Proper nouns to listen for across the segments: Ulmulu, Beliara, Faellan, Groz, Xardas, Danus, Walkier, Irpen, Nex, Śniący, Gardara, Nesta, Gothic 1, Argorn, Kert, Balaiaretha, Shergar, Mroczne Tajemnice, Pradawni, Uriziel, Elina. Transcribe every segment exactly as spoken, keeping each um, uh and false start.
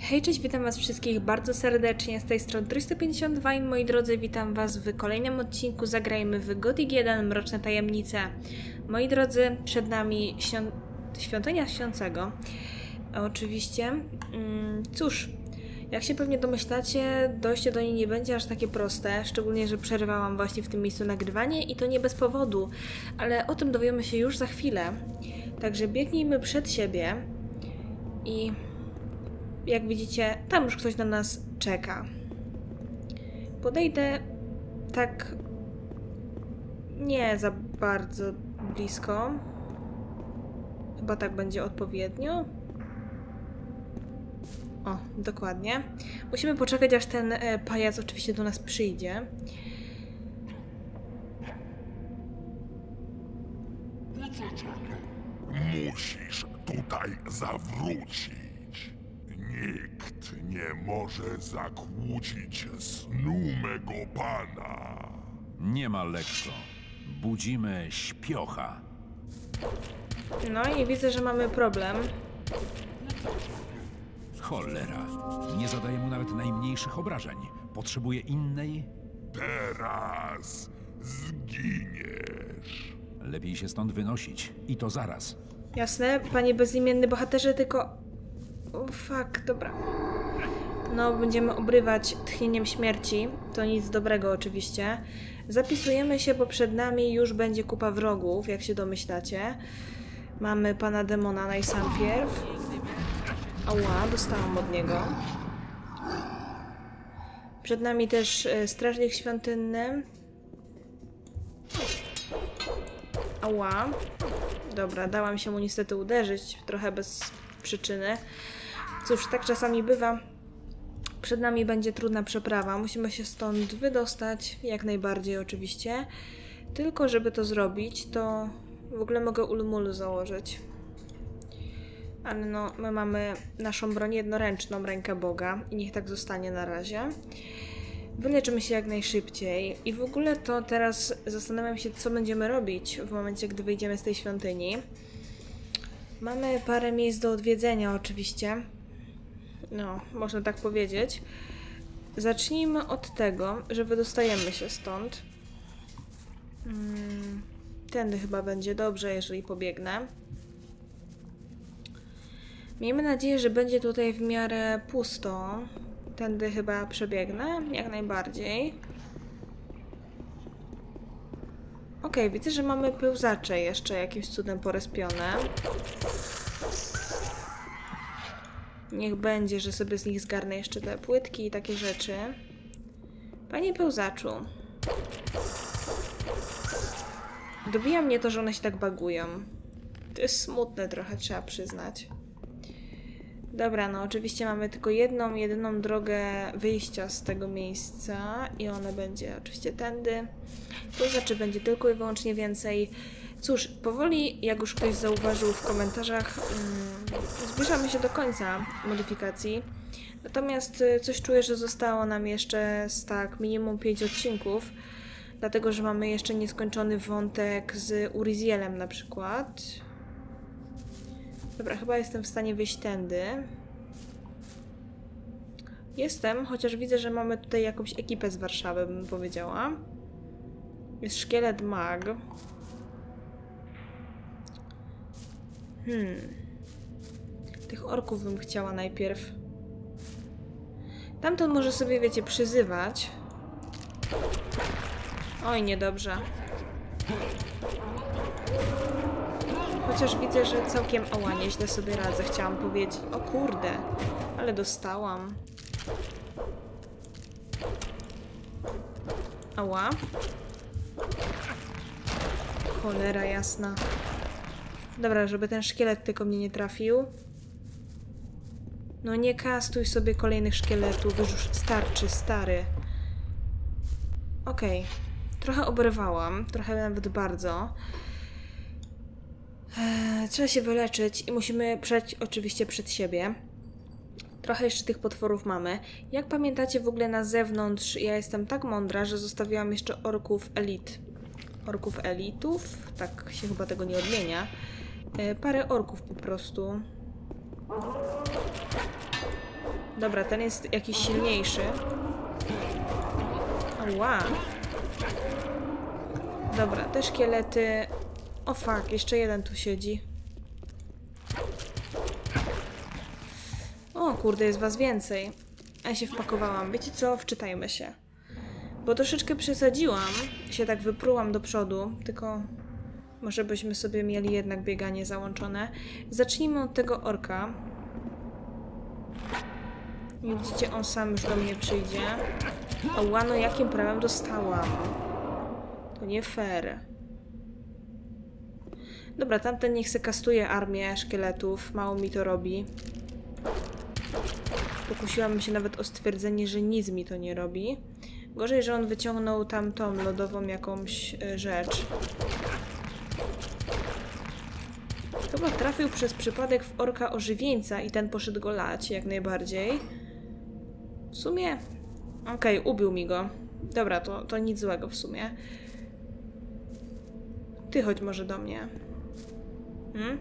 Hej, cześć, witam was wszystkich bardzo serdecznie, z tej strony trzysta pięćdziesiąt dwa i moi drodzy, witam was w kolejnym odcinku Zagrajmy w Gothic jeden Mroczne Tajemnice. Moi drodzy, przed nami świąt... Świątynia Śniącego. Oczywiście, cóż, jak się pewnie domyślacie, dojście do niej nie będzie aż takie proste, szczególnie, że przerwałam właśnie w tym miejscu nagrywanie i to nie bez powodu, ale o tym dowiemy się już za chwilę. Także biegnijmy przed siebie i... jak widzicie, tam już ktoś na nas czeka. Podejdę tak nie za bardzo blisko. Chyba tak będzie odpowiednio. O, dokładnie. Musimy poczekać, aż ten pajac oczywiście do nas przyjdzie. Musisz tutaj zawrócić. Nikt nie może zakłócić snu mego pana. Nie ma lekko. Budzimy śpiocha. No i widzę, że mamy problem. Cholera. Nie zadaję mu nawet najmniejszych obrażeń. Potrzebuję innej... Teraz zginiesz. Lepiej się stąd wynosić. I to zaraz. Jasne, panie bezimienny bohaterze, tylko... O, fuck, dobra. No, będziemy obrywać tchnieniem śmierci. To nic dobrego oczywiście. Zapisujemy się, bo przed nami już będzie kupa wrogów, jak się domyślacie. Mamy pana demona najsampierw. Ała, dostałam od niego. Przed nami też strażnik świątynny. Ała. Dobra, dałam się mu niestety uderzyć. Trochę bez przyczyny. Cóż, tak czasami bywa. Przed nami będzie trudna przeprawa. Musimy się stąd wydostać, jak najbardziej oczywiście. Tylko żeby to zrobić, to w ogóle mogę Ulmulu założyć. Ale no, my mamy naszą broń jednoręczną, rękę Boga. I niech tak zostanie na razie. Wyleczymy się jak najszybciej. I w ogóle to teraz zastanawiam się, co będziemy robić w momencie, gdy wyjdziemy z tej świątyni. Mamy parę miejsc do odwiedzenia oczywiście. No, można tak powiedzieć. Zacznijmy od tego, że wydostajemy się stąd. Hmm, tędy chyba będzie dobrze, jeżeli pobiegnę. Miejmy nadzieję, że będzie tutaj w miarę pusto. Tędy chyba przebiegnę, jak najbardziej. Okej, okay, widzę, że mamy pełzacze jeszcze jakimś cudem porespione. Niech będzie, że sobie z nich zgarnę jeszcze te płytki i takie rzeczy. Panie pełzaczu. Dobija mnie to, że one się tak bagują. To jest smutne trochę, trzeba przyznać. Dobra, no oczywiście mamy tylko jedną, jedyną drogę wyjścia z tego miejsca i ona będzie oczywiście tędy. To znaczy będzie tylko i wyłącznie więcej. Cóż, powoli, jak już ktoś zauważył w komentarzach, hmm, zbliżamy się do końca modyfikacji. Natomiast coś czuję, że zostało nam jeszcze z tak minimum pięć odcinków, dlatego że mamy jeszcze nieskończony wątek z Urizielem na przykład. Dobra, chyba jestem w stanie wyjść tędy. Jestem, chociaż widzę, że mamy tutaj jakąś ekipę z Warszawy, bym powiedziała. Jest szkielet mag. Hmm. Tych orków bym chciała najpierw. Tamten może sobie, wiecie, przyzywać. Oj, niedobrze. Chociaż widzę, że całkiem... Oła, nieźle sobie radzę, chciałam powiedzieć. O kurde, ale dostałam. Oła. Cholera jasna. Dobra, żeby ten szkielet tylko mnie nie trafił. No nie kastuj sobie kolejnych szkieletów, już starczy, stary. Okej. Okay. Trochę oberwałam, trochę nawet bardzo. Trzeba się wyleczyć i musimy przejść oczywiście przed siebie. Trochę jeszcze tych potworów mamy. Jak pamiętacie, w ogóle na zewnątrz ja jestem tak mądra, że zostawiłam jeszcze orków elit. Orków elitów? Tak się chyba tego nie odmienia. Parę orków po prostu. Dobra, ten jest jakiś silniejszy. Ła. Dobra, te szkielety... O fuck, jeszcze jeden tu siedzi. O kurde, jest was więcej. A ja się wpakowałam. Wiecie co? Wczytajmy się. Bo troszeczkę przesadziłam. Się tak wyprułam do przodu. Tylko... Może byśmy sobie mieli jednak bieganie załączone. Zacznijmy od tego orka. Widzicie, on sam już do mnie przyjdzie. Oła, no jakim prawem dostałam? To nie fair. Dobra, tamten niech se kastuje armię szkieletów. Mało mi to robi. Pokusiłam się nawet o stwierdzenie, że nic mi to nie robi. Gorzej, że on wyciągnął tamtą lodową jakąś rzecz. Chyba trafił przez przypadek w orka ożywieńca i ten poszedł go lać, jak najbardziej. W sumie... Okej, okay, ubił mi go. Dobra, to, to nic złego w sumie. Ty chodź może do mnie. Hmm?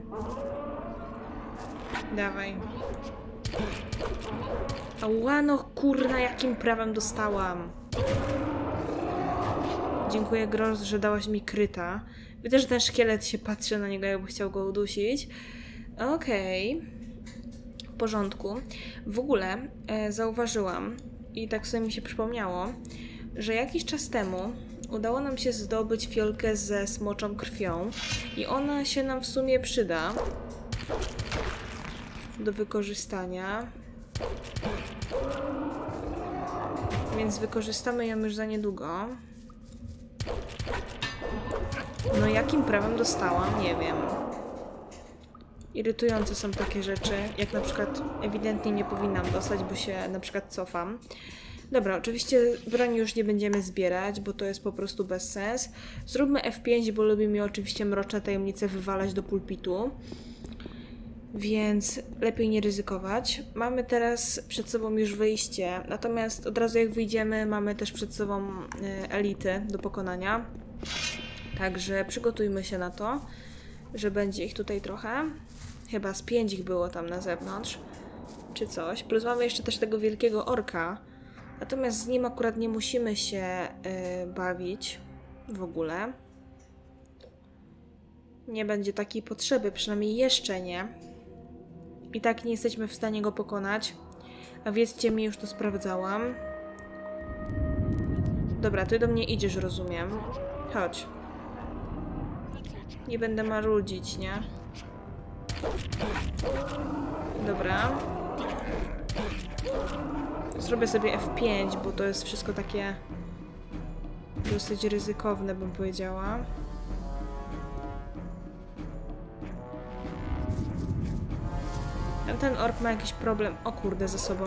Dawaj. Ała, no kurna, jakim prawem dostałam? Dziękuję, Groz, że dałaś mi kryta. Widzę, że ten szkielet się patrzy na niego, jakby chciał go udusić. Okej. Okay. W porządku. W ogóle e, zauważyłam, i tak sobie mi się przypomniało, że jakiś czas temu udało nam się zdobyć fiolkę ze smoczą krwią i ona się nam w sumie przyda do wykorzystania. Więc wykorzystamy ją już za niedługo. No jakim prawem dostałam? Nie wiem. Irytujące są takie rzeczy, jak na przykład ewidentnie nie powinnam dostać, bo się na przykład cofam. Dobra, oczywiście broni już nie będziemy zbierać, bo to jest po prostu bez sens. Zróbmy F pięć, bo lubi mi oczywiście Mroczne Tajemnice wywalać do pulpitu. Więc lepiej nie ryzykować. Mamy teraz przed sobą już wyjście, natomiast od razu jak wyjdziemy, mamy też przed sobą elity do pokonania. Także przygotujmy się na to, że będzie ich tutaj trochę. Chyba z pięć ich było tam na zewnątrz, czy coś. Plus mamy jeszcze też tego wielkiego orka. Natomiast z nim akurat nie musimy się yy, bawić w ogóle. Nie będzie takiej potrzeby, przynajmniej jeszcze nie. I tak nie jesteśmy w stanie go pokonać. A wiedzcie mi, już to sprawdzałam. Dobra, ty do mnie idziesz, rozumiem. Chodź. Nie będę marudzić, nie? Dobra. Zrobię sobie F pięć, bo to jest wszystko takie dosyć ryzykowne, bym powiedziała. Ten ork ma jakiś problem. O kurde, ze sobą.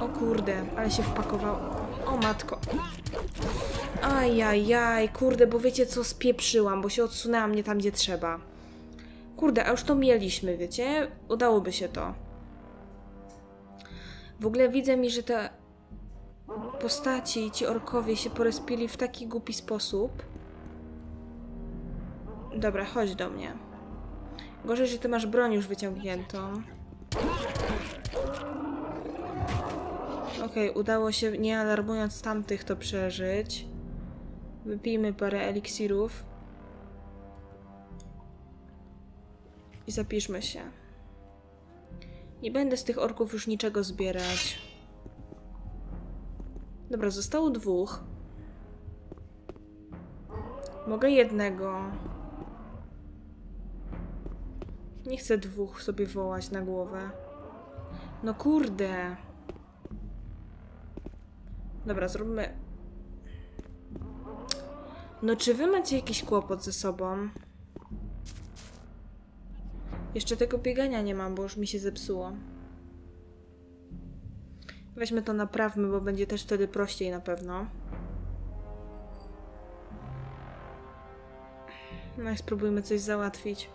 O kurde, ale się wpakował. O matko. Ajajaj, kurde, bo wiecie co, spieprzyłam, bo się odsunęła mnie tam, gdzie trzeba. Kurde, a już to mieliśmy, wiecie? Udałoby się to. W ogóle widzę mi, że te postaci, ci orkowie się porozpili w taki głupi sposób. Dobra, chodź do mnie. Gorzej, że ty masz broń już wyciągniętą. Okej, okay, udało się, nie alarmując tamtych, to przeżyć. Wypijmy parę eliksirów. I zapiszmy się. Nie będę z tych orków już niczego zbierać. Dobra, zostało dwóch. Mogę jednego. Nie chcę dwóch sobie wołać na głowę. No kurde. Dobra, zróbmy... No czy wy macie jakiś kłopot ze sobą? Jeszcze tego biegania nie mam, bo już mi się zepsuło. Weźmy to naprawmy, bo będzie też wtedy prościej na pewno. No i spróbujmy coś załatwić.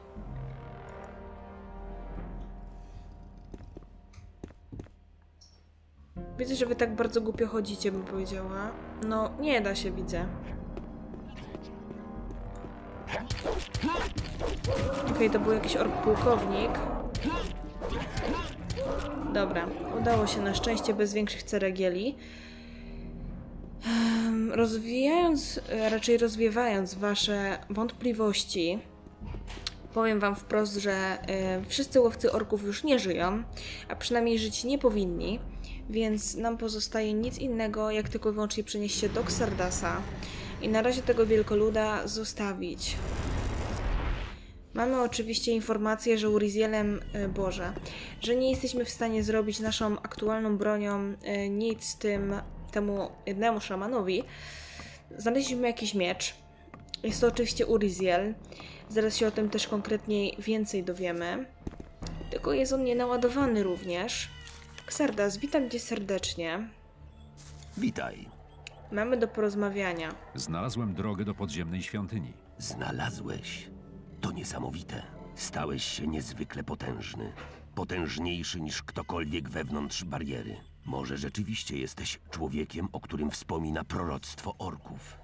Widzę, że wy tak bardzo głupio chodzicie, bym powiedziała. No, nie da się, widzę. Okej, okay, to był jakiś ork pułkownik. Dobra, udało się na szczęście bez większych ceregieli. Rozwijając, raczej rozwiewając wasze wątpliwości, powiem wam wprost, że y, wszyscy łowcy orków już nie żyją, a przynajmniej żyć nie powinni, więc nam pozostaje nic innego, jak tylko i wyłącznie przenieść się do Xardasa i na razie tego wielkoluda zostawić. Mamy oczywiście informację, że Urizielem, y, Boże, że nie jesteśmy w stanie zrobić naszą aktualną bronią y, nic z tym temu jednemu szamanowi. Znaleźliśmy jakiś miecz. Jest to oczywiście Uriziel. Zaraz się o tym też konkretniej więcej dowiemy. Tylko jest on nienaładowany również. Xardas, witam cię serdecznie. Witaj. Mamy do porozmawiania. Znalazłem drogę do podziemnej świątyni. Znalazłeś. To niesamowite. Stałeś się niezwykle potężny. Potężniejszy niż ktokolwiek wewnątrz bariery. Może rzeczywiście jesteś człowiekiem, o którym wspomina proroctwo orków.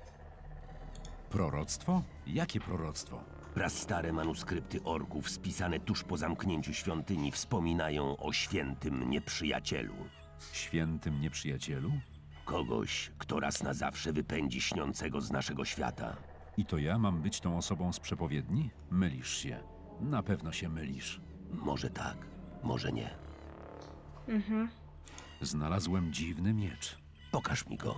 Proroctwo? Jakie proroctwo? Prastare manuskrypty orków spisane tuż po zamknięciu świątyni wspominają o świętym nieprzyjacielu. Świętym nieprzyjacielu? Kogoś, kto raz na zawsze wypędzi śniącego z naszego świata. I to ja mam być tą osobą z przepowiedni? Mylisz się. Na pewno się mylisz. Może tak, może nie. Mhm. Znalazłem dziwny miecz. Pokaż mi go.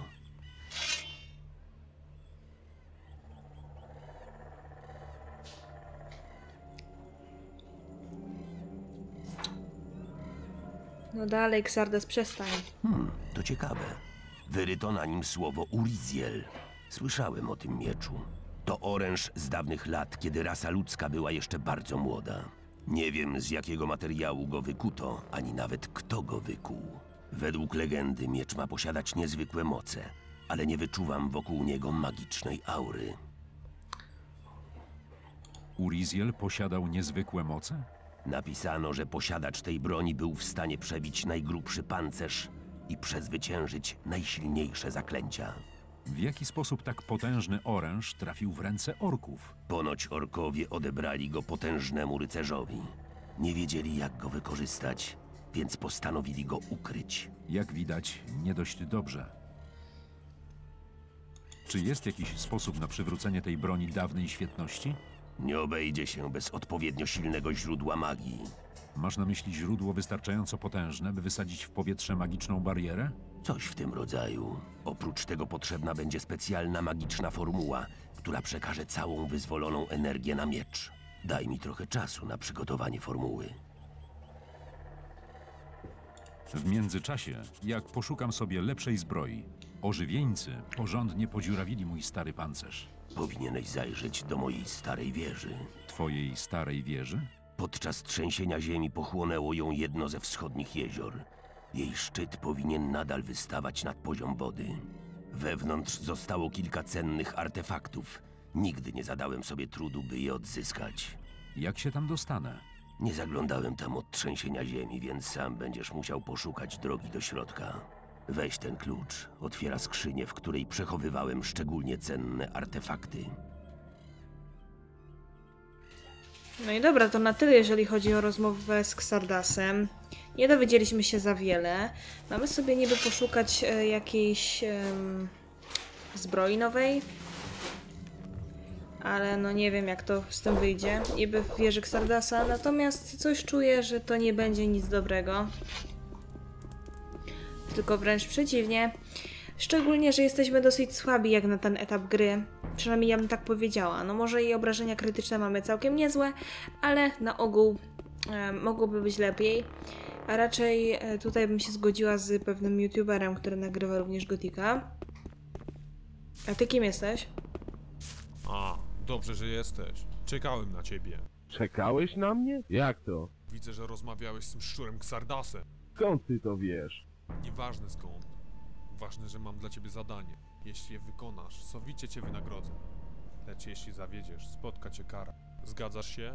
No dalej, Xardas, przestań. Hmm, to ciekawe. Wyryto na nim słowo Uriziel. Słyszałem o tym mieczu. To oręż z dawnych lat, kiedy rasa ludzka była jeszcze bardzo młoda. Nie wiem, z jakiego materiału go wykuto, ani nawet kto go wykuł. Według legendy miecz ma posiadać niezwykłe moce, ale nie wyczuwam wokół niego magicznej aury. Uriziel posiadał niezwykłe moce? Napisano, że posiadacz tej broni był w stanie przebić najgrubszy pancerz i przezwyciężyć najsilniejsze zaklęcia. W jaki sposób tak potężny oręż trafił w ręce orków? Ponoć orkowie odebrali go potężnemu rycerzowi. Nie wiedzieli, jak go wykorzystać, więc postanowili go ukryć. Jak widać, nie dość dobrze. Czy jest jakiś sposób na przywrócenie tej broni dawnej świetności? Nie obejdzie się bez odpowiednio silnego źródła magii. Masz na myśli źródło wystarczająco potężne, by wysadzić w powietrze magiczną barierę? Coś w tym rodzaju. Oprócz tego potrzebna będzie specjalna magiczna formuła, która przekaże całą wyzwoloną energię na miecz. Daj mi trochę czasu na przygotowanie formuły. W międzyczasie, jak poszukam sobie lepszej zbroi, ożywieńcy porządnie podziurawili mój stary pancerz. Powinieneś zajrzeć do mojej starej wieży. Twojej starej wieży? Podczas trzęsienia ziemi pochłonęło ją jedno ze wschodnich jezior. Jej szczyt powinien nadal wystawać nad poziom wody. Wewnątrz zostało kilka cennych artefaktów. Nigdy nie zadałem sobie trudu, by je odzyskać. Jak się tam dostanę? Nie zaglądałem tam od trzęsienia ziemi, więc sam będziesz musiał poszukać drogi do środka. Weź ten klucz. Otwiera skrzynię, w której przechowywałem szczególnie cenne artefakty. No i dobra, to na tyle, jeżeli chodzi o rozmowę z Xardasem. Nie dowiedzieliśmy się za wiele. Mamy sobie niby poszukać e, jakiejś e, zbroi nowej. Ale no nie wiem, jak to z tym wyjdzie. Niby w wieży Xardasa. Natomiast coś czuję, że to nie będzie nic dobrego. Tylko wręcz przeciwnie. Szczególnie, że jesteśmy dosyć słabi jak na ten etap gry. Przynajmniej ja bym tak powiedziała. No może i obrażenia krytyczne mamy całkiem niezłe, ale na ogół e, mogłoby być lepiej. A raczej e, tutaj bym się zgodziła z pewnym youtuberem, który nagrywa również Gothica. A ty kim jesteś? A, dobrze, że jesteś. Czekałem na ciebie. Czekałeś na mnie? Jak to? Widzę, że rozmawiałeś z tym szczurem Xardasem. Skąd ty to wiesz? Nieważne skąd. Ważne, że mam dla ciebie zadanie. Jeśli je wykonasz, sowicie cię wynagrodzę. Lecz jeśli zawiedziesz, spotka cię kara. Zgadzasz się?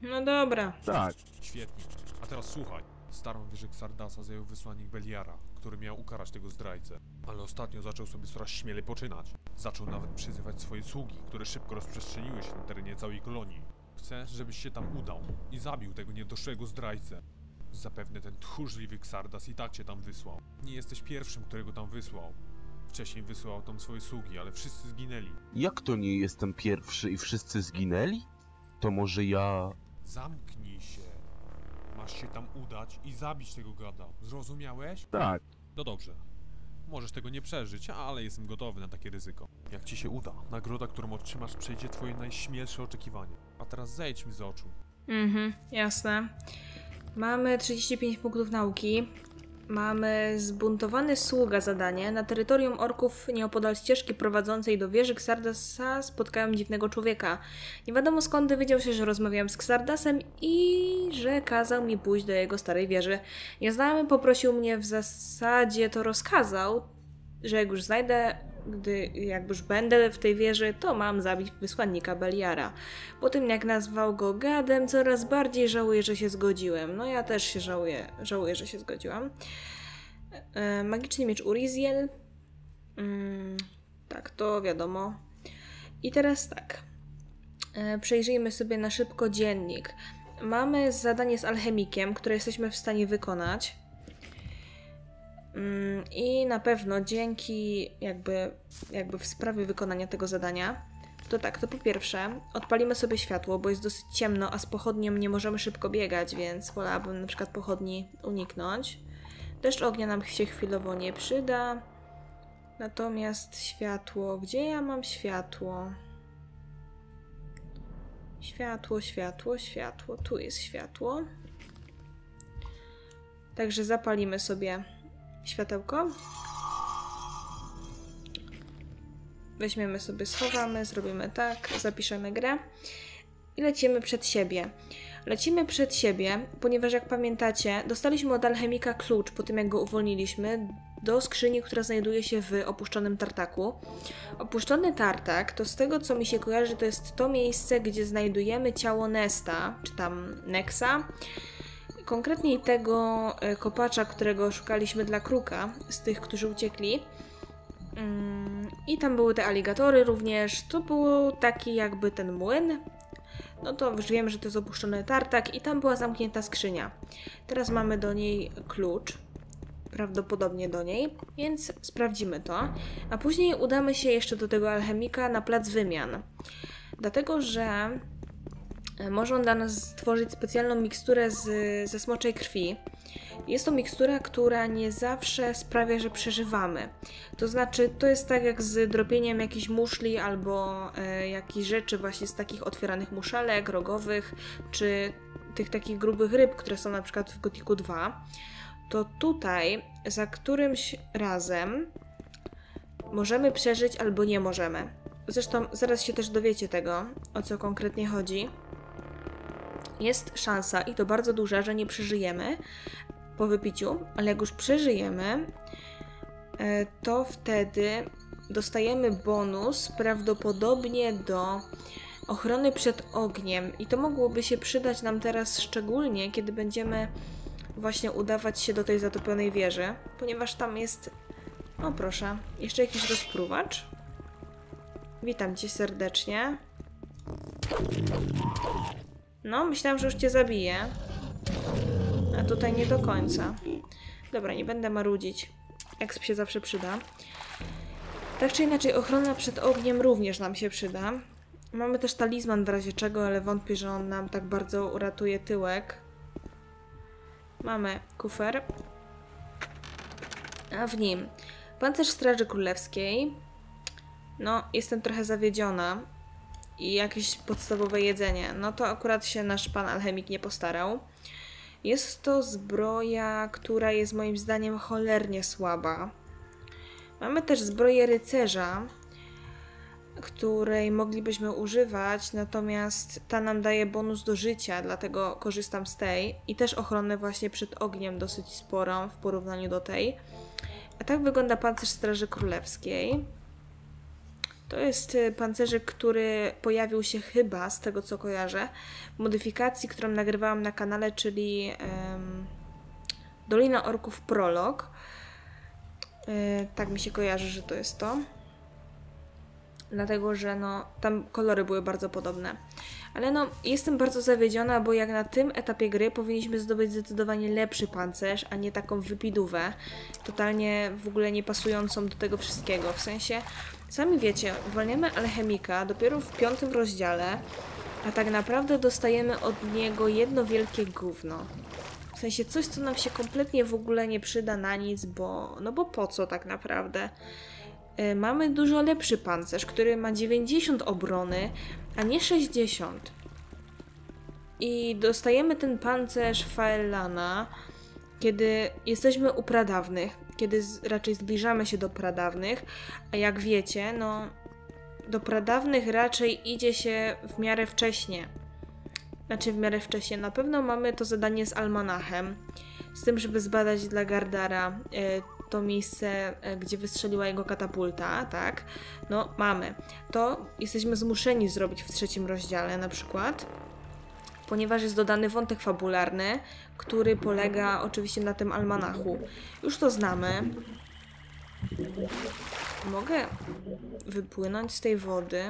No dobra. Tak. Świetnie. A teraz słuchaj. Starą wieżę Xardasa zajął wysłannik Beliara, który miał ukarać tego zdrajcę. Ale ostatnio zaczął sobie coraz śmielej poczynać. Zaczął nawet przyzywać swoje sługi, które szybko rozprzestrzeniły się na terenie całej kolonii. Chcę, żebyś się tam udał i zabił tego niedoszłego zdrajcę. Zapewne ten tchórzliwy Xardas i tak cię tam wysłał. Nie jesteś pierwszym, którego tam wysłał. Wcześniej wysyłał tam swoje sługi, ale wszyscy zginęli. Jak to nie jestem pierwszy i wszyscy zginęli? To może ja... Zamknij się. Masz się tam udać i zabić tego gada. Zrozumiałeś? Tak. No dobrze. Możesz tego nie przeżyć, ale jestem gotowy na takie ryzyko. Jak ci się uda, nagroda, którą otrzymasz, przejdzie twoje najśmielsze oczekiwanie. A teraz zejdź mi z oczu. Mhm, jasne. Mamy trzydzieści pięć punktów nauki. Mamy zbuntowany sługa zadanie. Na terytorium orków nieopodal ścieżki prowadzącej do wieży Xardasa spotkałem dziwnego człowieka. Nie wiadomo skąd dowiedział się, że rozmawiałem z Xardasem i że kazał mi pójść do jego starej wieży. Nieznajomy poprosił mnie, w zasadzie to rozkazał, że jak już znajdę, gdy jak już będę w tej wieży, to mam zabić wysłannika Beliara. Po tym jak nazwał go gadem, coraz bardziej żałuję, że się zgodziłem. No ja też się żałuję, żałuję, że się zgodziłam. E, magiczny miecz Uriziel. Mm, tak, to wiadomo. I teraz tak. E, przejrzyjmy sobie na szybko dziennik. Mamy zadanie z alchemikiem, które jesteśmy w stanie wykonać. I na pewno dzięki jakby, jakby w sprawie wykonania tego zadania, to tak, to po pierwsze odpalimy sobie światło, bo jest dosyć ciemno, a z pochodnią nie możemy szybko biegać, więc wolałabym na przykład pochodni uniknąć. Deszcz ognia nam się chwilowo nie przyda. Natomiast światło, gdzie ja mam światło? Światło, światło, światło, tu jest światło. Także zapalimy sobie światełko. Weźmiemy sobie, schowamy, zrobimy tak, zapiszemy grę i lecimy przed siebie. Lecimy przed siebie, ponieważ jak pamiętacie, dostaliśmy od alchemika klucz po tym jak go uwolniliśmy do skrzyni, która znajduje się w opuszczonym tartaku. Opuszczony tartak to z tego co mi się kojarzy, to jest to miejsce, gdzie znajdujemy ciało Nesta, czy tam Nexa. Konkretniej tego kopacza, którego szukaliśmy dla kruka, z tych, którzy uciekli. I tam były te aligatory również. To był taki jakby ten młyn. No to już wiemy, że to jest opuszczony tartak i tam była zamknięta skrzynia. Teraz mamy do niej klucz. Prawdopodobnie do niej. Więc sprawdzimy to. A później udamy się jeszcze do tego alchemika na plac wymian. Dlatego, że... może on dla nas stworzyć specjalną miksturę z, ze smoczej krwi. Jest to mikstura, która nie zawsze sprawia, że przeżywamy. To znaczy, to jest tak jak z dropieniem jakichś muszli albo e, jakichś rzeczy właśnie z takich otwieranych muszalek, rogowych, czy tych takich grubych ryb, które są na przykład w Gothiku dwa. To tutaj za którymś razem możemy przeżyć albo nie możemy. Zresztą zaraz się też dowiecie tego, o co konkretnie chodzi. Jest szansa, i to bardzo duża, że nie przeżyjemy po wypiciu, ale jak już przeżyjemy, to wtedy dostajemy bonus prawdopodobnie do ochrony przed ogniem. I to mogłoby się przydać nam teraz szczególnie, kiedy będziemy właśnie udawać się do tej zatopionej wieży, ponieważ tam jest... O proszę, jeszcze jakiś rozpruwacz. Witam cię serdecznie. No, myślałam, że już cię zabiję. A tutaj nie do końca. Dobra, nie będę marudzić. Exp się zawsze przyda. Tak czy inaczej, ochrona przed ogniem również nam się przyda. Mamy też talizman w razie czego, ale wątpię, że on nam tak bardzo uratuje tyłek. Mamy kufer. A w nim pancerz Straży Królewskiej. No, jestem trochę zawiedziona. I jakieś podstawowe jedzenie. No to akurat się nasz pan alchemik nie postarał. Jest to zbroja, która jest moim zdaniem cholernie słaba. Mamy też zbroję rycerza, której moglibyśmy używać, natomiast ta nam daje bonus do życia, dlatego korzystam z tej. I też ochronę właśnie przed ogniem dosyć sporą w porównaniu do tej. A tak wygląda pancerz Straży Królewskiej. To jest pancerzyk, który pojawił się chyba, z tego co kojarzę, w modyfikacji, którą nagrywałam na kanale, czyli um, Dolina Orków Prolog. E, tak mi się kojarzy, że to jest to. dlatego że no, tam kolory były bardzo podobne. Ale no, jestem bardzo zawiedziona, bo jak na tym etapie gry powinniśmy zdobyć zdecydowanie lepszy pancerz, a nie taką wypidówę, totalnie w ogóle nie pasującą do tego wszystkiego. W sensie, sami wiecie, uwalniamy alchemika dopiero w piątym rozdziale, a tak naprawdę dostajemy od niego jedno wielkie gówno. W sensie coś, co nam się kompletnie w ogóle nie przyda na nic, bo no bo po co tak naprawdę? Yy, mamy dużo lepszy pancerz, który ma dziewięćdziesiąt obrony, a nie sześćdziesiąt. I dostajemy ten pancerz Faellana, kiedy jesteśmy u pradawnych, kiedy z, raczej zbliżamy się do pradawnych, a jak wiecie, no do pradawnych raczej idzie się w miarę wcześnie. Znaczy w miarę wcześnie. Na pewno mamy to zadanie z Almanachem, z tym, żeby zbadać dla Gardara y, to miejsce, y, gdzie wystrzeliła jego katapulta, tak? No, mamy. To jesteśmy zmuszeni zrobić w trzecim rozdziale na przykład, ponieważ jest dodany wątek fabularny, który polega oczywiście na tym Almanachu. Już to znamy. Mogę wypłynąć z tej wody.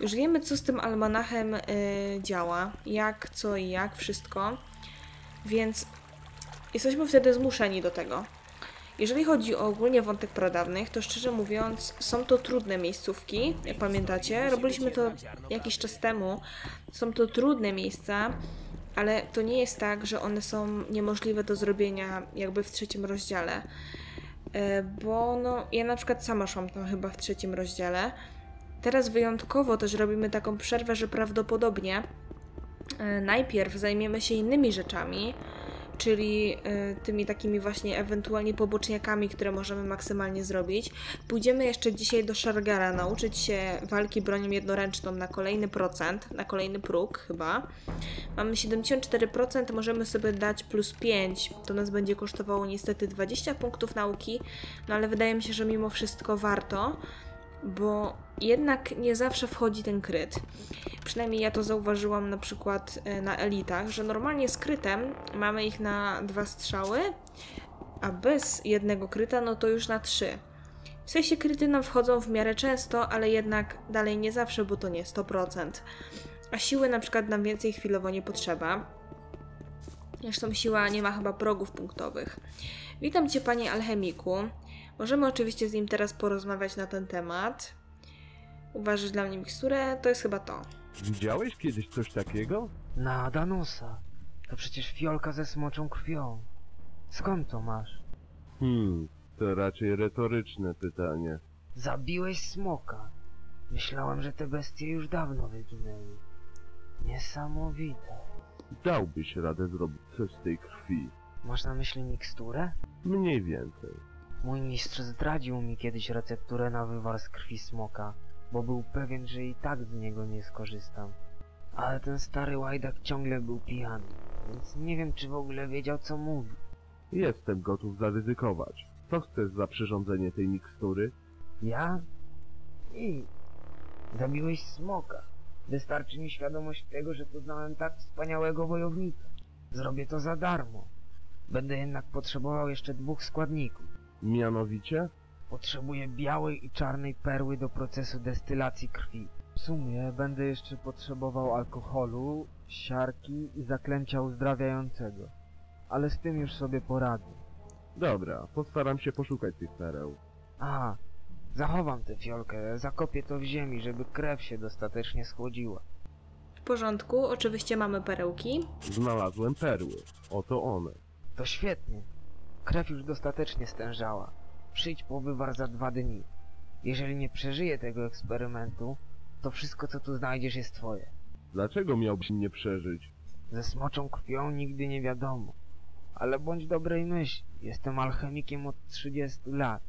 Już wiemy, co z tym almanachem y, działa, jak, co i jak, wszystko, więc jesteśmy wtedy zmuszeni do tego. Jeżeli chodzi o ogólnie wątek pradawnych, to szczerze mówiąc są to trudne miejscówki, jak pamiętacie, robiliśmy to jakiś czas temu, są to trudne miejsca, ale to nie jest tak, że one są niemożliwe do zrobienia jakby w trzecim rozdziale, y, bo no, ja na przykład sama szłam tam chyba w trzecim rozdziale. Teraz wyjątkowo też robimy taką przerwę, że prawdopodobnie najpierw zajmiemy się innymi rzeczami, czyli tymi takimi właśnie ewentualnie poboczniakami, które możemy maksymalnie zrobić. Pójdziemy jeszcze dzisiaj do Shergara nauczyć się walki bronią jednoręczną na kolejny procent, na kolejny próg chyba. Mamy siedemdziesiąt cztery procent, możemy sobie dać plus pięć, to nas będzie kosztowało niestety dwadzieścia punktów nauki, no ale wydaje mi się, że mimo wszystko warto, bo jednak nie zawsze wchodzi ten kryt. Przynajmniej ja to zauważyłam na przykład na elitach, że normalnie z krytem mamy ich na dwa strzały, a bez jednego kryta no to już na trzy. W sensie kryty nam wchodzą w miarę często, ale jednak dalej nie zawsze, bo to nie sto procent. A siły na przykład nam więcej chwilowo nie potrzeba. Zresztą siła nie ma chyba progów punktowych. Witam Cię, Panie Alchemiku. Możemy oczywiście z nim teraz porozmawiać na ten temat. Uważasz dla mnie miksturę? To jest chyba to. Widziałeś kiedyś coś takiego? Na Danusa. To przecież fiolka ze smoczą krwią. Skąd to masz? Hmm, to raczej retoryczne pytanie. Zabiłeś smoka. Myślałem, że te bestie już dawno wyginęły. Niesamowite. Dałbyś radę zrobić coś z tej krwi. Masz na myśli miksturę? Mniej więcej. Mój mistrz zdradził mi kiedyś recepturę na wywar z krwi smoka, bo był pewien, że i tak z niego nie skorzystam. Ale ten stary łajdak ciągle był pijany, więc nie wiem, czy w ogóle wiedział, co mówi. Jestem gotów zaryzykować. Co chcesz za przyrządzenie tej mikstury? Ja? I zabiłeś smoka. Wystarczy mi świadomość tego, że poznałem tak wspaniałego wojownika. Zrobię to za darmo. Będę jednak potrzebował jeszcze dwóch składników. Mianowicie? Potrzebuję białej i czarnej perły do procesu destylacji krwi. W sumie będę jeszcze potrzebował alkoholu, siarki i zaklęcia uzdrawiającego. Ale z tym już sobie poradzę. Dobra, postaram się poszukać tych pereł. A, zachowam tę fiolkę, zakopię to w ziemi, żeby krew się dostatecznie schłodziła. W porządku, oczywiście mamy perełki. Znalazłem perły, oto one. To świetnie. Krew już dostatecznie stężała. Przyjdź po wywar za dwa dni. Jeżeli nie przeżyję tego eksperymentu, to wszystko, co tu znajdziesz, jest twoje. Dlaczego miałbyś nie przeżyć? Ze smoczą krwią nigdy nie wiadomo. Ale bądź dobrej myśli. Jestem alchemikiem od trzydziestu lat.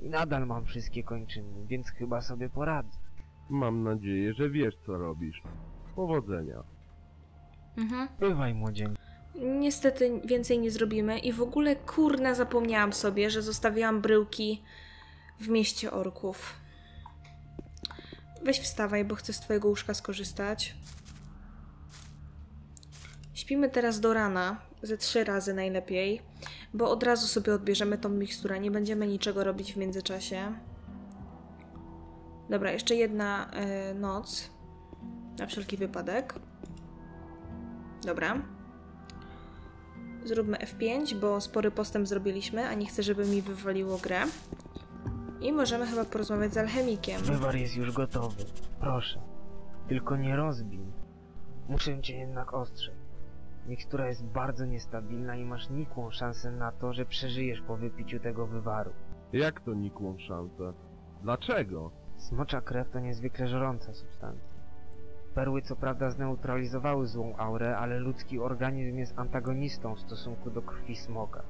I nadal mam wszystkie kończyny, więc chyba sobie poradzę. Mam nadzieję, że wiesz, co robisz. Powodzenia. Mhm. Bywaj, młodzieńku. Niestety więcej nie zrobimy i w ogóle kurna zapomniałam sobie, że zostawiłam bryłki w mieście orków. Weź wstawaj, bo chcę z twojego łóżka skorzystać. Śpimy teraz do rana, ze trzy razy najlepiej, bo od razu sobie odbierzemy tą miksturę, nie będziemy niczego robić w międzyczasie. Dobra, jeszcze jedna y, noc. Na wszelki wypadek. Dobra. Zróbmy F pięć, bo spory postęp zrobiliśmy, a nie chcę, żeby mi wywaliło grę. I możemy chyba porozmawiać z alchemikiem. Wywar jest już gotowy. Proszę. Tylko nie rozbij. Muszę cię jednak ostrzec. Mikstura jest bardzo niestabilna i masz nikłą szansę na to, że przeżyjesz po wypiciu tego wywaru. Jak to nikłą szansę? Dlaczego? Smocza krew to niezwykle żrąca substancja. Perły co prawda zneutralizowały złą aurę, ale ludzki organizm jest antagonistą w stosunku do krwi smoka.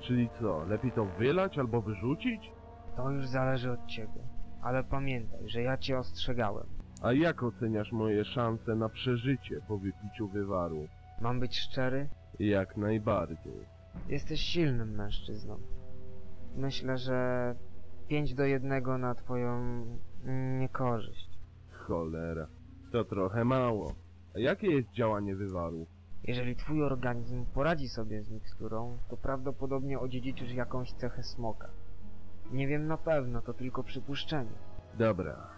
Czyli co, lepiej to wylać albo wyrzucić? To już zależy od ciebie. Ale pamiętaj, że ja cię ostrzegałem. A jak oceniasz moje szanse na przeżycie po wypiciu wywaru? Mam być szczery? Jak najbardziej. Jesteś silnym mężczyzną. Myślę, że pięć do jednego na twoją niekorzyść. Cholera. To trochę mało. A jakie jest działanie wywaru? Jeżeli twój organizm poradzi sobie z miksturą, to prawdopodobnie odziedziczysz jakąś cechę smoka. Nie wiem na pewno, to tylko przypuszczenie. Dobra.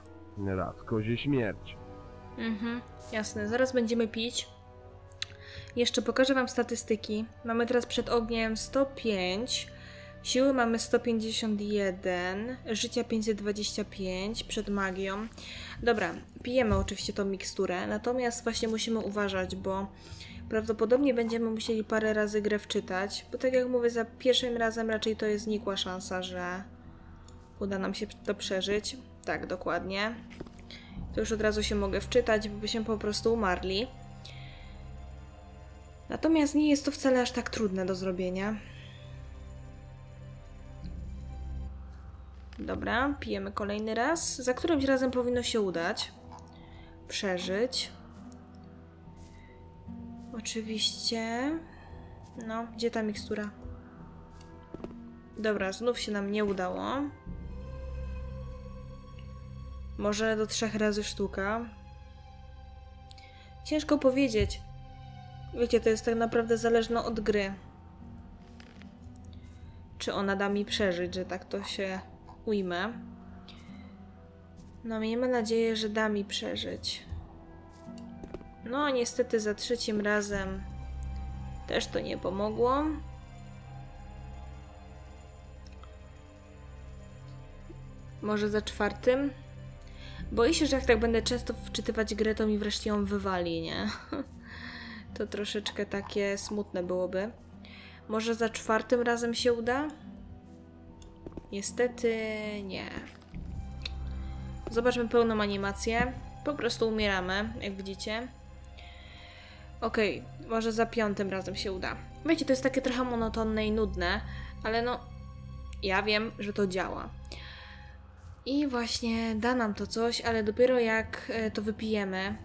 Rad kozie śmierć. Mhm, jasne. Zaraz będziemy pić. Jeszcze pokażę wam statystyki. Mamy teraz przed ogniem sto pięć, siły mamy sto pięćdziesiąt jeden, życia pięćset dwadzieścia pięć przed magią. Dobra, pijemy oczywiście tą miksturę, natomiast właśnie musimy uważać, bo prawdopodobnie będziemy musieli parę razy grę wczytać, bo tak jak mówię, za pierwszym razem raczej to jest nikła szansa, że uda nam się to przeżyć. Tak, dokładnie. To już od razu się mogę wczytać, bo byśmy po prostu umarli. Natomiast nie jest to wcale aż tak trudne do zrobienia. Dobra, pijemy kolejny raz. Za którymś razem powinno się udać przeżyć. Oczywiście. No, gdzie ta mikstura? Dobra, znów się nam nie udało. Może do trzech razy sztuka. Ciężko powiedzieć. Wiecie, to jest tak naprawdę zależne od gry. Czy ona da mi przeżyć, że tak to się ujmę. No, miejmy nadzieję, że da mi przeżyć. No, niestety za trzecim razem też to nie pomogło. Może za czwartym? Boję się, że jak tak będę często wczytywać grę, to mi wreszcie ją wywali, nie? To troszeczkę takie smutne byłoby. Może za czwartym razem się uda? Niestety nie. Zobaczmy pełną animację. Po prostu umieramy, jak widzicie. Okej, okay, może za piątym razem się uda. Wiecie, to jest takie trochę monotonne i nudne, ale no, ja wiem, że to działa. I właśnie da nam to coś, ale dopiero jak to wypijemy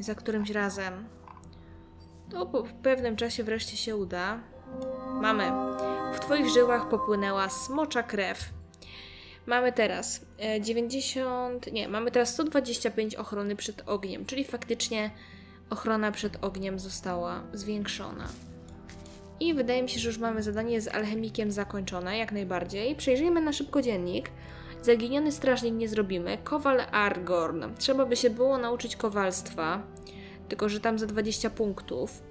za którymś razem, to w pewnym czasie wreszcie się uda. Mamy. W twoich żyłach popłynęła smocza krew. Mamy teraz dziewięćdziesiąt... Nie, mamy teraz sto dwadzieścia pięć ochrony przed ogniem, czyli faktycznie ochrona przed ogniem została zwiększona. I wydaje mi się, że już mamy zadanie z alchemikiem zakończone, jak najbardziej. Przejrzyjmy na szybko dziennik. Zaginiony strażnik nie zrobimy. Kowal Argorn. Trzeba by się było nauczyć kowalstwa. Tylko że tam za dwadzieścia punktów.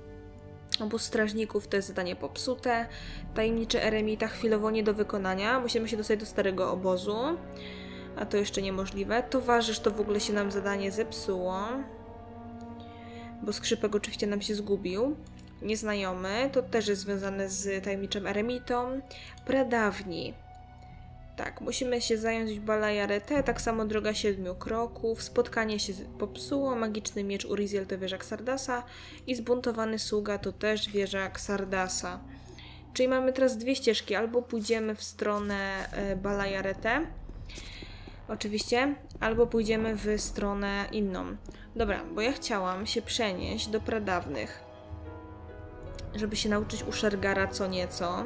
Obóz strażników to jest zadanie popsute. Tajemniczy eremita chwilowo nie do wykonania. Musimy się dostać do starego obozu. A to jeszcze niemożliwe. Towarzysz to w ogóle się nam zadanie zepsuło. Bo skrzypek oczywiście nam się zgubił. Nieznajomy to też jest związane z tajemniczym eremitą. Pradawni. Tak, musimy się zająć Balaiarethe, tak samo droga siedmiu kroków, spotkanie się popsuło, magiczny miecz Uriziel to wieża Xardasa i zbuntowany sługa to też wieża Xardasa. Czyli mamy teraz dwie ścieżki, albo pójdziemy w stronę Balaiarethe, oczywiście, albo pójdziemy w stronę inną. Dobra, bo ja chciałam się przenieść do pradawnych, żeby się nauczyć u Shergara co nieco,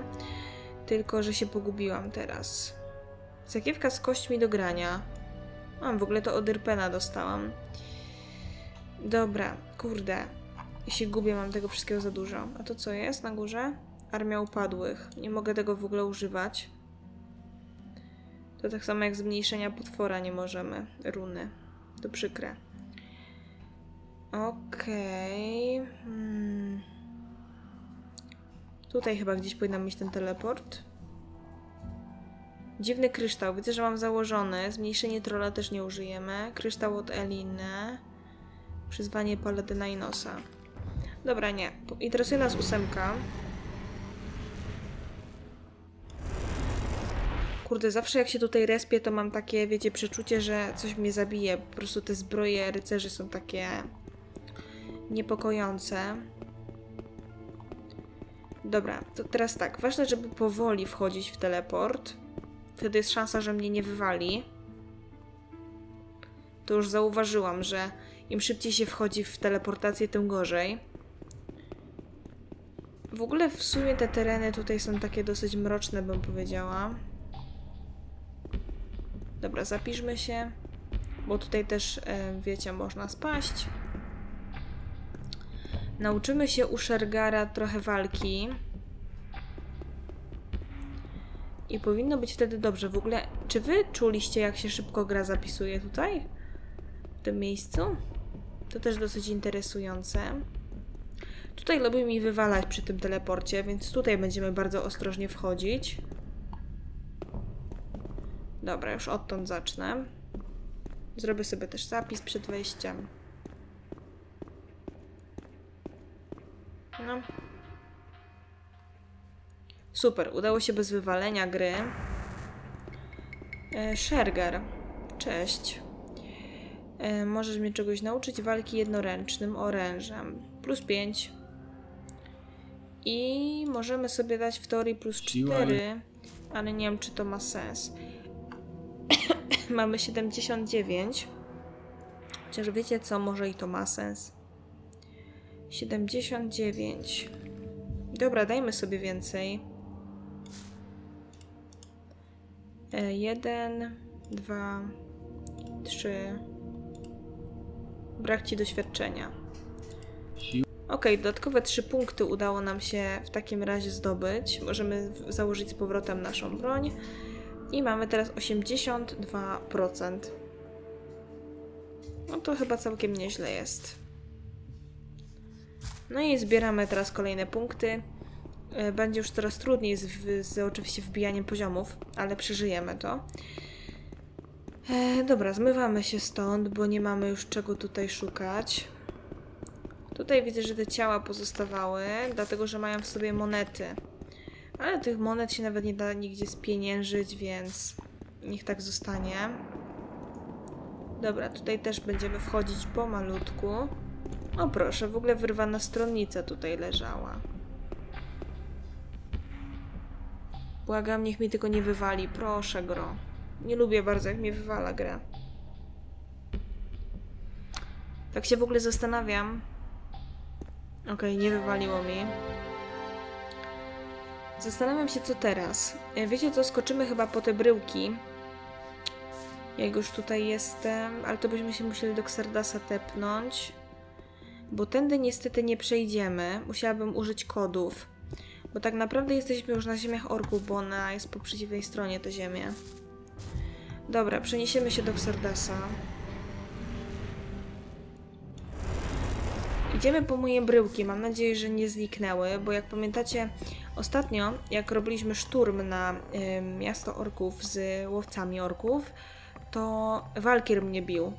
tylko że się pogubiłam teraz. Sakiewka z kośćmi do grania. A, w ogóle to od Irpena dostałam. Dobra, kurde. Jeśli gubię, mam tego wszystkiego za dużo. A to co jest na górze? Armia upadłych. Nie mogę tego w ogóle używać. To tak samo jak zmniejszenia potwora nie możemy. Runy. To przykre. Okej. Okay. Hmm. Tutaj chyba gdzieś powinna mieć ten teleport. Dziwny kryształ. Widzę, że mam założony. Zmniejszenie trolla też nie użyjemy. Kryształ od Eliny. Przyzwanie Paledyna i Nosa. Dobra, nie. Interesuje nas ósemka. Kurde, zawsze jak się tutaj respię, to mam takie, wiecie, przeczucie, że coś mnie zabije. Po prostu te zbroje rycerzy są takie niepokojące. Dobra, to teraz tak. Ważne, żeby powoli wchodzić w teleport. Wtedy jest szansa, że mnie nie wywali. To już zauważyłam, że im szybciej się wchodzi w teleportację, tym gorzej. W ogóle w sumie te tereny tutaj są takie dosyć mroczne, bym powiedziała. Dobra, zapiszmy się, bo tutaj też, wiecie, można spaść. Nauczymy się u Shergara trochę walki. I powinno być wtedy dobrze. W ogóle, czy wy czuliście, jak się szybko gra zapisuje tutaj? W tym miejscu? To też dosyć interesujące. Tutaj lubi mi wywalać przy tym teleporcie, więc tutaj będziemy bardzo ostrożnie wchodzić. Dobra, już odtąd zacznę. Zrobię sobie też zapis przed wejściem. No. Super, udało się bez wywalenia gry. E, Shergar, cześć. E, możesz mnie czegoś nauczyć walki jednoręcznym orężem. plus pięć. I możemy sobie dać w teorii plus cztery, ale nie wiem, czy to ma sens. Mamy siedemdziesiąt dziewięć. Chociaż wiecie co, może i to ma sens. siedemdziesiąt dziewięć. Dobra, dajmy sobie więcej. jeden, dwa, trzy. Brak ci doświadczenia. Ok, dodatkowe trzy punkty udało nam się w takim razie zdobyć. Możemy założyć z powrotem naszą broń. I mamy teraz osiemdziesiąt dwa procent. No to chyba całkiem nieźle jest. No i zbieramy teraz kolejne punkty. Będzie już coraz trudniej z, z oczywiście wbijaniem poziomów, ale przeżyjemy to. E, dobra, zmywamy się stąd, bo nie mamy już czego tutaj szukać. Tutaj widzę, że te ciała pozostawały, dlatego że mają w sobie monety. Ale tych monet się nawet nie da nigdzie spieniężyć, więc niech tak zostanie. Dobra, tutaj też będziemy wchodzić pomalutku. O proszę, w ogóle wyrwana stronnica tutaj leżała. Błagam, niech mi tylko nie wywali, proszę gro. Nie lubię bardzo, jak mnie wywala gra. Tak się w ogóle zastanawiam. Okej, nie wywaliło mi. Zastanawiam się, co teraz. Wiecie co, skoczymy chyba po te bryłki. Jak już tutaj jestem, ale to byśmy się musieli do Xardasa tepnąć. Bo tędy niestety nie przejdziemy. Musiałabym użyć kodów. Bo tak naprawdę jesteśmy już na ziemiach orków, bo ona jest po przeciwnej stronie, to ziemia. Dobra, przeniesiemy się do Xardasa. Idziemy po moje bryłki. Mam nadzieję, że nie zniknęły, bo jak pamiętacie, ostatnio, jak robiliśmy szturm na y, miasto orków z łowcami orków, to Walkier mnie bił.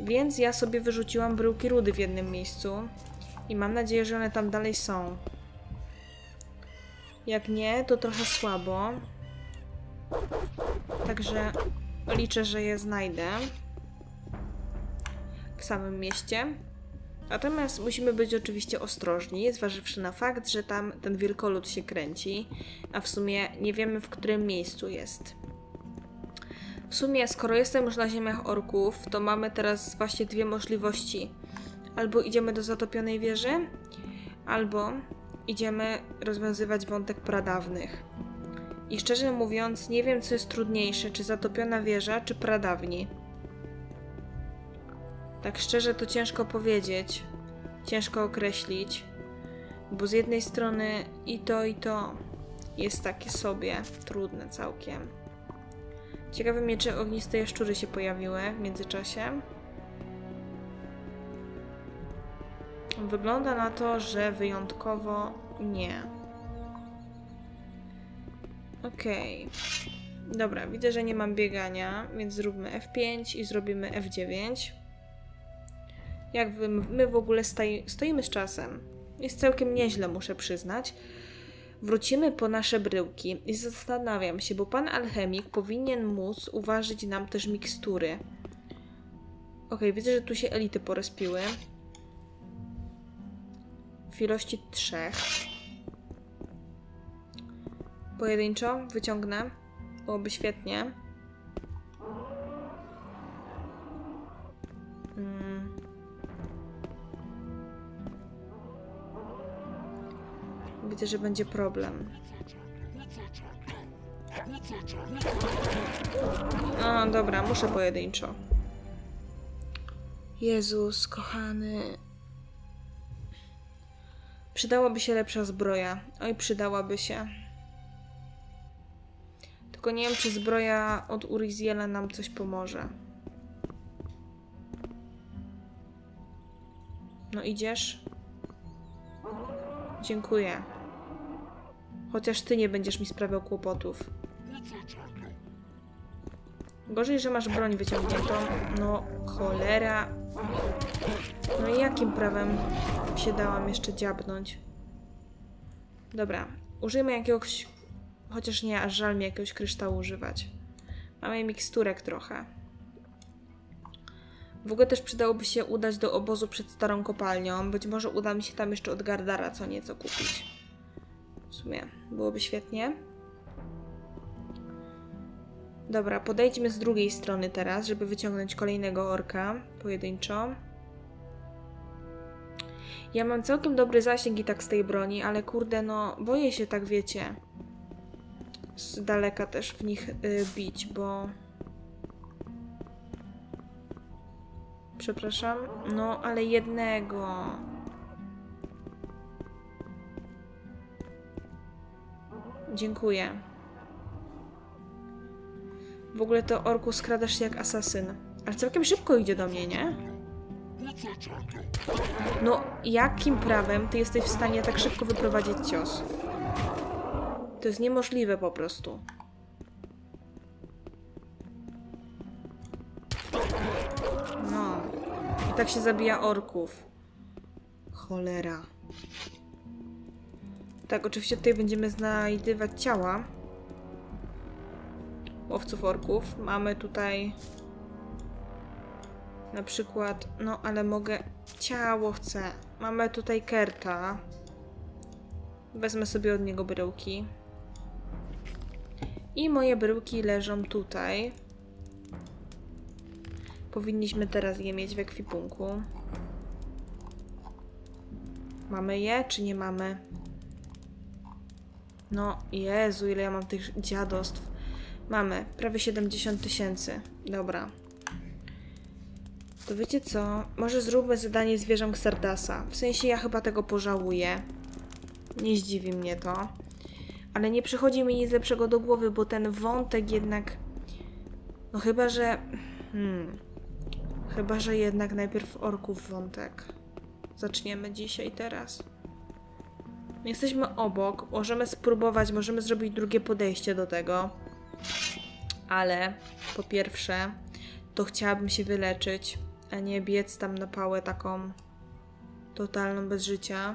Więc ja sobie wyrzuciłam bryłki rudy w jednym miejscu i mam nadzieję, że one tam dalej są. Jak nie, to trochę słabo. Także liczę, że je znajdę w samym mieście. Natomiast musimy być oczywiście ostrożni, zważywszy na fakt, że tam ten wielkolud się kręci, a w sumie nie wiemy, w którym miejscu jest. W sumie, skoro jestem już na ziemiach orków, to mamy teraz właśnie dwie możliwości. Albo idziemy do zatopionej wieży, albo idziemy rozwiązywać wątek pradawnych. I szczerze mówiąc, nie wiem, co jest trudniejsze, czy zatopiona wieża, czy pradawni. Tak szczerze to ciężko powiedzieć, ciężko określić, bo z jednej strony i to, i to jest takie sobie trudne całkiem. Ciekawe mnie, czy ogniste jaszczury się pojawiły w międzyczasie. Wygląda na to, że wyjątkowo nie. Okej. Okay. Dobra, widzę, że nie mam biegania, więc zróbmy F pięć i zrobimy F dziewięć. Jak my w ogóle stoimy z czasem. Jest całkiem nieźle, muszę przyznać. Wrócimy po nasze bryłki i zastanawiam się, bo pan alchemik powinien móc uważać nam też mikstury. Ok, widzę, że tu się elity porozpiły. W ilości trzech. Pojedynczo wyciągnę. Byłoby świetnie. Hmm. Widzę, że będzie problem. O, dobra, muszę pojedynczo. Jezus, kochany. Przydałaby się lepsza zbroja. Oj, przydałaby się. Tylko nie wiem, czy zbroja od Uriziela nam coś pomoże. No idziesz? Dziękuję. Chociaż ty nie będziesz mi sprawiał kłopotów. Gorzej, że masz broń wyciągniętą. No, cholera. No i jakim prawem się dałam jeszcze dziabnąć? Dobra, użyjmy jakiegoś... Chociaż nie, aż żal mi jakiegoś kryształu używać. Mamy miksturek trochę. W ogóle też przydałoby się udać do obozu przed starą kopalnią. Być może uda mi się tam jeszcze od Gardara co nieco kupić. W sumie byłoby świetnie. Dobra, podejdźmy z drugiej strony teraz, żeby wyciągnąć kolejnego orka pojedynczo. Ja mam całkiem dobry zasięg i tak z tej broni, ale kurde, no boję się tak, wiecie, z daleka też w nich yy, bić, bo... Przepraszam? No, ale jednego... Dziękuję. W ogóle to, orku, skradasz się jak asasyn. Ale całkiem szybko idzie do mnie, nie? No, jakim prawem ty jesteś w stanie tak szybko wyprowadzić cios? To jest niemożliwe po prostu. No. I tak się zabija orków. Cholera. Tak, oczywiście tutaj będziemy znajdywać ciała łowców orków. Mamy tutaj na przykład, no ale mogę, ciało chcę. Mamy tutaj Kerta. Wezmę sobie od niego bryłki. I moje bryłki leżą tutaj. Powinniśmy teraz je mieć w ekwipunku. Mamy je, czy nie mamy? No, Jezu, ile ja mam tych dziadostw. Mamy prawie siedemdziesiąt tysięcy. Dobra. To wiecie co? Może zróbmy zadanie zwierzę Xardasa. W sensie ja chyba tego pożałuję. Nie zdziwi mnie to. Ale nie przychodzi mi nic lepszego do głowy, bo ten wątek jednak... No chyba, że... Hmm. Chyba, że jednak najpierw orków wątek. Zaczniemy dzisiaj, teraz. Jesteśmy obok. Możemy spróbować, możemy zrobić drugie podejście do tego. Ale po pierwsze, to chciałabym się wyleczyć, a nie biec tam na pałę taką totalną bez życia.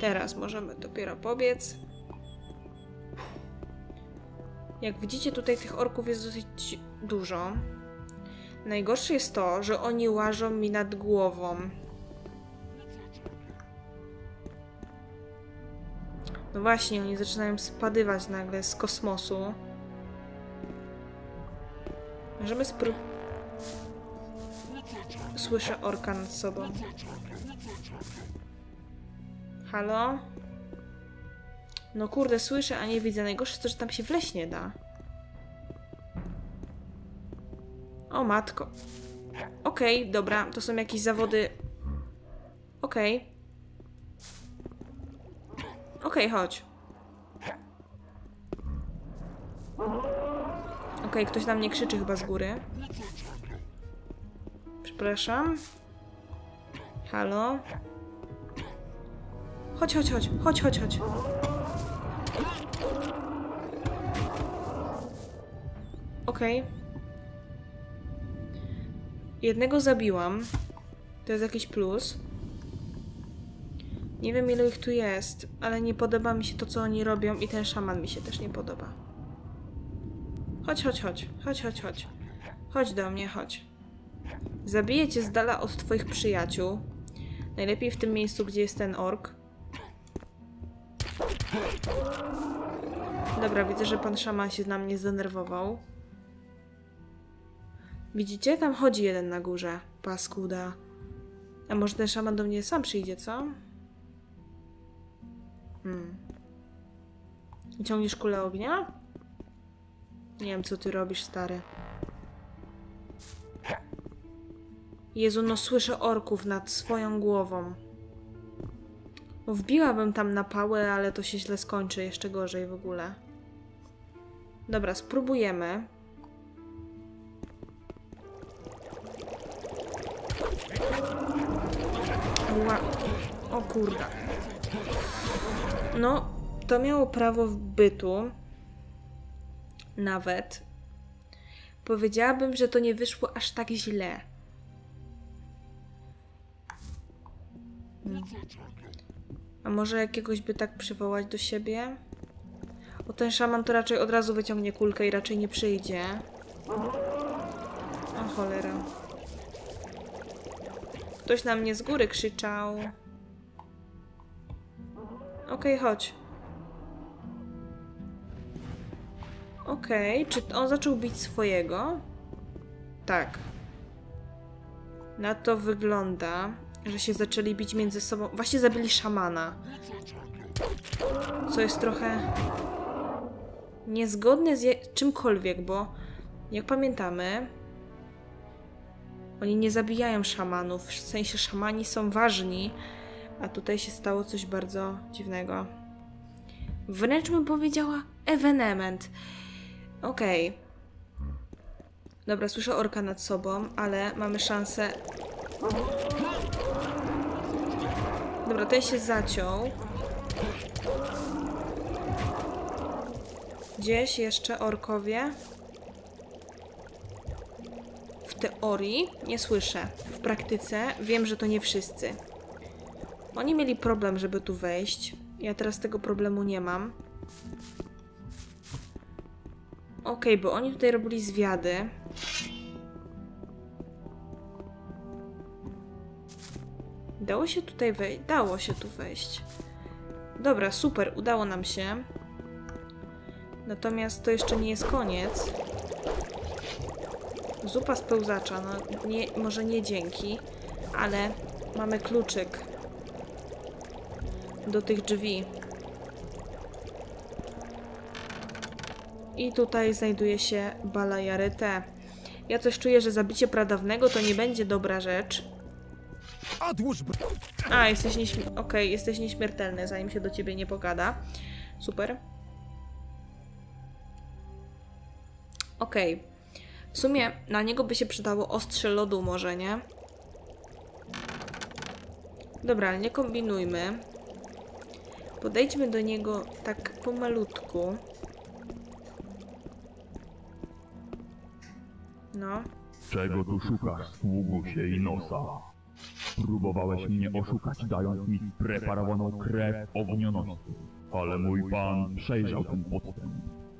Teraz możemy dopiero pobiec. Jak widzicie, tutaj tych orków jest dosyć dużo. Najgorsze jest to, że oni łażą mi nad głową. No właśnie, oni zaczynają spadywać nagle z kosmosu. Możemy spró... Słyszę orka nad sobą. Halo? No kurde, słyszę, a nie widzę. Najgorsze jest to, że tam się w leś nie da. O matko. Okej, okay, dobra, to są jakieś zawody. Okej. Okay. Okej, okay, chodź. Okej, ktoś na mnie krzyczy chyba z góry. Przepraszam. Halo? Chodź, chodź, chodź, chodź, chodź, chodź. Okej. Jednego zabiłam. To jest jakiś plus. Nie wiem, ile ich tu jest, ale nie podoba mi się to, co oni robią i ten szaman mi się też nie podoba. Chodź, chodź, chodź. Chodź, chodź, chodź. Chodź do mnie, chodź. Zabiję cię z dala od twoich przyjaciół. Najlepiej w tym miejscu, gdzie jest ten ork. Dobra, widzę, że pan szaman się na mnie zdenerwował. Widzicie? Tam chodzi jeden na górze. Paskuda. A może ten szaman do mnie sam przyjdzie, co? Hmm. Ciągniesz kulę ognia? Nie wiem, co ty robisz, stary. Jezu, no słyszę orków nad swoją głową. Wbiłabym tam na pałę, ale to się źle skończy. Jeszcze gorzej w ogóle. Dobra, spróbujemy. Ła. O kurde. No, to miało prawo wbytu. Nawet. Powiedziałabym, że to nie wyszło aż tak źle. Hmm. A może jakiegoś by tak przywołać do siebie? O, ten szaman to raczej od razu wyciągnie kulkę i raczej nie przyjdzie. O cholera. Ktoś na mnie z góry krzyczał. Okej, chodź. Okej, czy on zaczął bić swojego? Tak. Na to wygląda, że się zaczęli bić między sobą. Właśnie zabili szamana. Co jest trochę niezgodne z czymkolwiek, bo jak pamiętamy, oni nie zabijają szamanów. W sensie szamani są ważni, a tutaj się stało coś bardzo dziwnego. Wręcz bym powiedziała ewenement. Okej. Okay. Dobra, słyszę orka nad sobą, ale mamy szansę... Dobra, ten się zaciął. Gdzieś jeszcze orkowie? W teorii nie słyszę. W praktyce wiem, że to nie wszyscy. Oni mieli problem, żeby tu wejść. Ja teraz tego problemu nie mam. Okej, bo oni tutaj robili zwiady. Dało się tutaj wejść? Dało się tu wejść. Dobra, super, udało nam się. Natomiast to jeszcze nie jest koniec. Zupa z pełzacza, no nie, może nie dzięki, ale mamy kluczyk do tych drzwi. I tutaj znajduje się Balaiaretha. Ja coś czuję, że zabicie pradawnego to nie będzie dobra rzecz. A, jesteś nieśmiertelny. Okej, okay, jesteś nieśmiertelny, zanim się do ciebie nie pogada. Super. Okej. Okay. W sumie na niego by się przydało ostrze lodu może, nie? Dobra, ale nie kombinujmy. Podejdźmy do niego tak pomalutku. No. Czego tu szukasz, sługusie i nosa? Próbowałeś mnie oszukać, dając mi preparowaną krew ognionosną, ale mój pan przejrzał ten podstęp,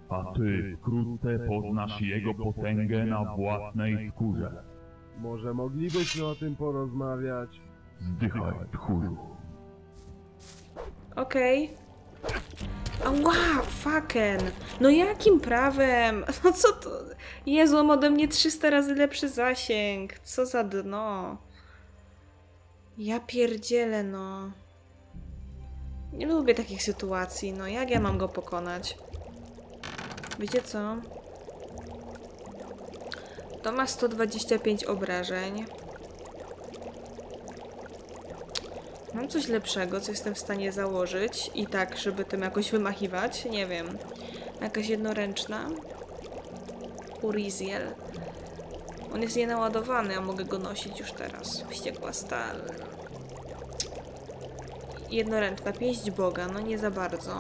a ty wkrótce poznasz jego potęgę na własnej skórze. Może moglibyśmy o tym porozmawiać? Zdychaj, tchórzu. Okej. Okay. Wow, fucken! No jakim prawem? No co to? Jezu, on ode mnie trzysta razy lepszy zasięg. Co za dno. Ja pierdzielę, no. Nie lubię takich sytuacji, no. Jak ja mam go pokonać? Wiecie co? To ma sto dwadzieścia pięć obrażeń. Mam coś lepszego, co jestem w stanie założyć i tak, żeby tym jakoś wymachiwać? Nie wiem. Jakaś jednoręczna. Uriziel. On jest nienaładowany, a mogę go nosić już teraz. Wściekła stal. Jednoręczna. Pięść Boga. No nie za bardzo.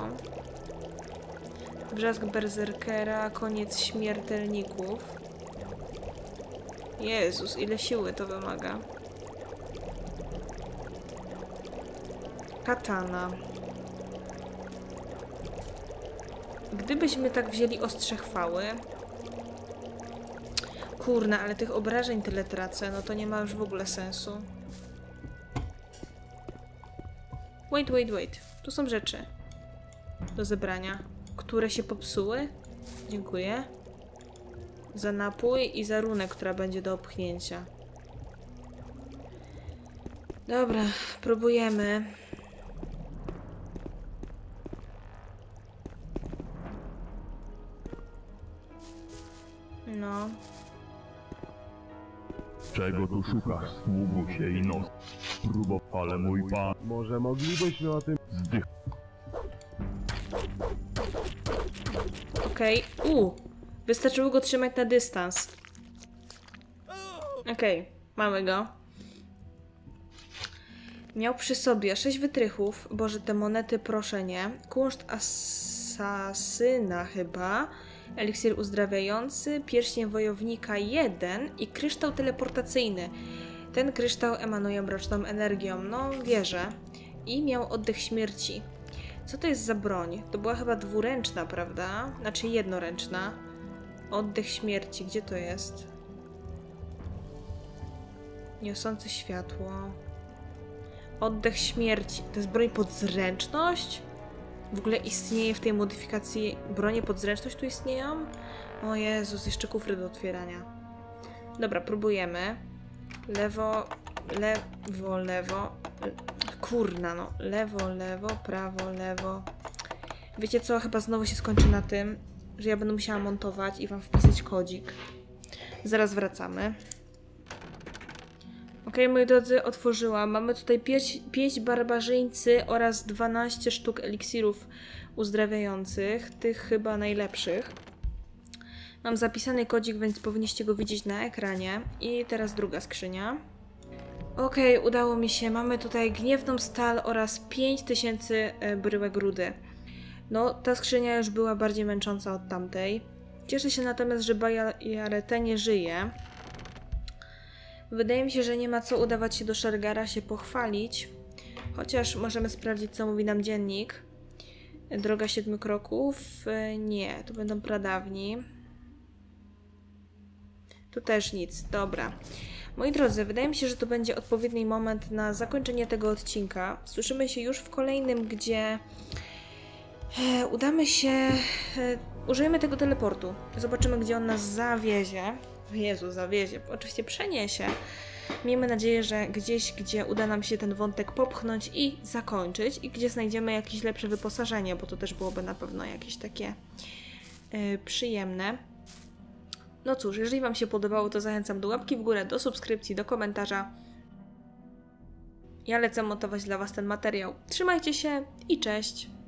Brzask Berserkera. Koniec śmiertelników. Jezus, ile siły to wymaga. Katana. Gdybyśmy tak wzięli ostrze chwały... Kurna, ale tych obrażeń tyle tracę, no to nie ma już w ogóle sensu. Wait, wait, wait. Tu są rzeczy do zebrania, które się popsuły. Dziękuję. Za napój i za runę, która będzie do obchnięcia. Dobra, próbujemy. No. Czego tu szukasz, sługusie i nos? Próbow, ale mój pan... Może moglibyśmy o tym... Zdych... Okej, okay. U. Wystarczyło go trzymać na dystans. Okej, okay. Mamy go. Miał przy sobie sześć wytrychów. Boże, te monety, proszę nie. Kunszt asasyna chyba. Eliksir uzdrawiający, pierścień wojownika jeden i kryształ teleportacyjny. Ten kryształ emanuje mroczną energią, no wierzę. I miał oddech śmierci. Co to jest za broń? To była chyba dwuręczna, prawda? Znaczy jednoręczna. Oddech śmierci, gdzie to jest? Niosące światło. Oddech śmierci. To jest broń pod zręczność? W ogóle istnieje w tej modyfikacji bronie pod zręczność tu istnieją? O Jezus, jeszcze kufry do otwierania. Dobra, próbujemy. Lewo, lewo, lewo. Kurna, no. Lewo, lewo, prawo, lewo. Wiecie co? Chyba znowu się skończy na tym, że ja będę musiała montować i wam wpisać kodzik. Zaraz wracamy. Okej, okay, moi drodzy, otworzyłam. Mamy tutaj pięć barbarzyńcy oraz dwanaście sztuk eliksirów uzdrawiających, tych chyba najlepszych. Mam zapisany kodzik, więc powinniście go widzieć na ekranie. I teraz druga skrzynia. Okej, okay, udało mi się. Mamy tutaj gniewną stal oraz pięć tysięcy bryłek rudy. No, ta skrzynia już była bardziej męcząca od tamtej. Cieszę się natomiast, że Balaiaretha nie żyje. Wydaje mi się, że nie ma co udawać się do Shergara się pochwalić. Chociaż możemy sprawdzić, co mówi nam dziennik. Droga siedmiu kroków. Nie, to będą pradawni. Tu też nic. Dobra. Moi drodzy, wydaje mi się, że to będzie odpowiedni moment na zakończenie tego odcinka. Słyszymy się już w kolejnym, gdzie udamy się... Użyjemy tego teleportu. Zobaczymy, gdzie on nas zawiezie. Jezu, zawiezie. Oczywiście przeniesie. Miejmy nadzieję, że gdzieś, gdzie uda nam się ten wątek popchnąć i zakończyć i gdzie znajdziemy jakieś lepsze wyposażenie, bo to też byłoby na pewno jakieś takie yy, przyjemne. No cóż, jeżeli wam się podobało, to zachęcam do łapki w górę, do subskrypcji, do komentarza. Ja lecę montować dla was ten materiał. Trzymajcie się i cześć!